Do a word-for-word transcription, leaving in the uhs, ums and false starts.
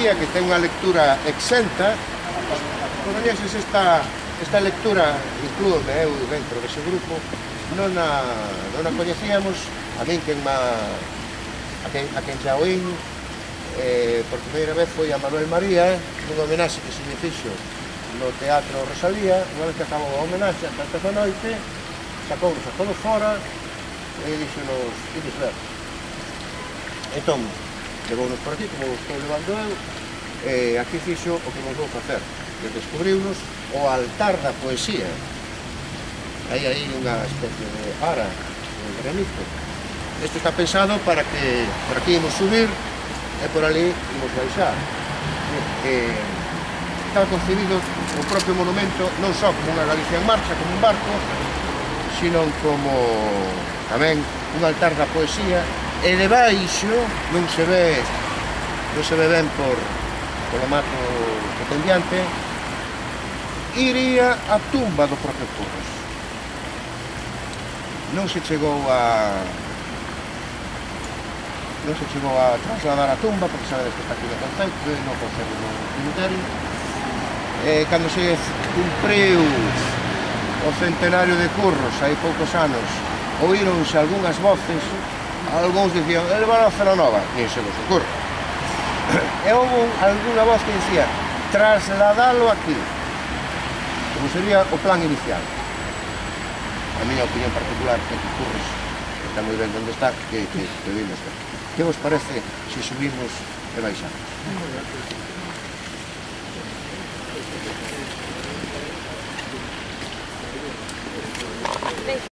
que ten unha lectura exenta, pois se esta, esta lectura, inclúdome eu dentro dese grupo, non a, non a coñecíamos, a min quen má, a quen, a quen xa oín, eh, por primeira vez foi a Manuel María, unha homenaxe que se lle fixo no Teatro Rosalía. Unha vez que acabou a homenaxe, a tantas da noite, sacou os sacou fora, e dixo nos tiques verdes. Entón, levou-nos por aquí, como estou levando eu, e aquí fixo o que nos vou facer, que descubriu-nos o altar da poesía. Hai aí unha especie de ara, de granito. Isto está pensado para que por aquí imos subir e por ali imos baixar. E, está concebido o propio monumento non só como unha Galicia en marcha, como un barco, sino como tamén un altar da poesía. E de baixo non se ve, non se ve ben por, por o mato que ten diante, iría a tumba do propio Curros. Non se chegou a non se chegou a trasladar a tumba, porque sabedes que está aquí no concepto e non conservo no cemiterio. E cando se cumpriu o centenario de Curros, hai poucos anos, oíronse algunhas voces. Algúns dicían, el van a Celanova, nin se vos ocorre. E houve alguna voz que dicía, trasladalo aquí, como sería o plan inicial. A miña opinión particular é que Curros está moi ben onde está, que vimos. Que vos parece se subimos e baixamos?